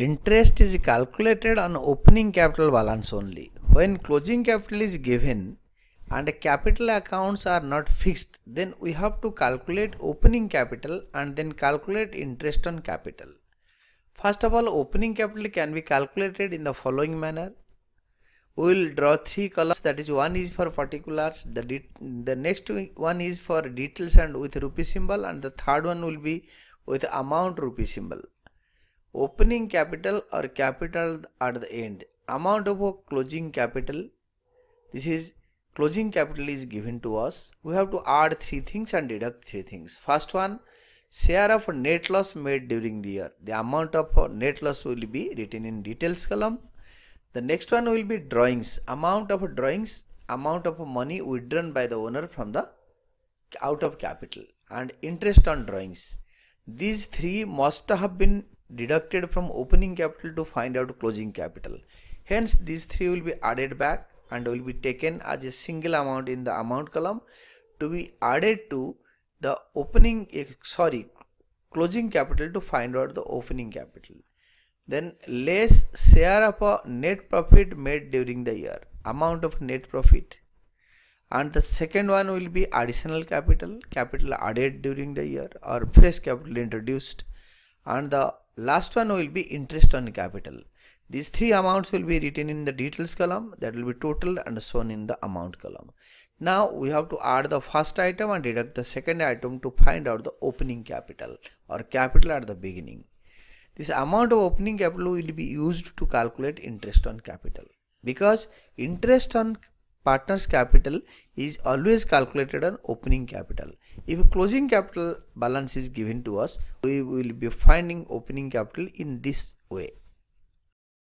Interest is calculated on opening capital balance only. When closing capital is given and capital accounts are not fixed, then we have to calculate opening capital and then calculate interest on capital. First of all, opening capital can be calculated in the following manner. We will draw three columns, that is, one is for particulars, the next one is for details and with rupee symbol, and the third one will be with amount rupee symbol. Opening capital or capital at the end, amount of closing capital, this is closing capital is given to us. We have to add three things and deduct three things. First one, share of net loss made during the year. The amount of net loss will be written in details column. The next one will be drawings, amount of drawings, amount of money withdrawn by the owner from the out of capital, and interest on drawings. These three must have been deducted from opening capital to find out closing capital. Hence, these three will be added back and will be taken as a single amount in the amount column to be added to the closing capital to find out the opening capital. Then less share of a net profit made during the year, amount of net profit, and the second one will be additional capital, capital added during the year or fresh capital introduced, and the last one will be interest on capital. These three amounts will be written in the details column, that will be total and shown in the amount column. Now we have to add the first item and deduct the second item to find out the opening capital or capital at the beginning. This amount of opening capital will be used to calculate interest on capital, because interest on partner's capital is always calculated on opening capital. If closing capital balance is given to us, we will be finding opening capital in this way.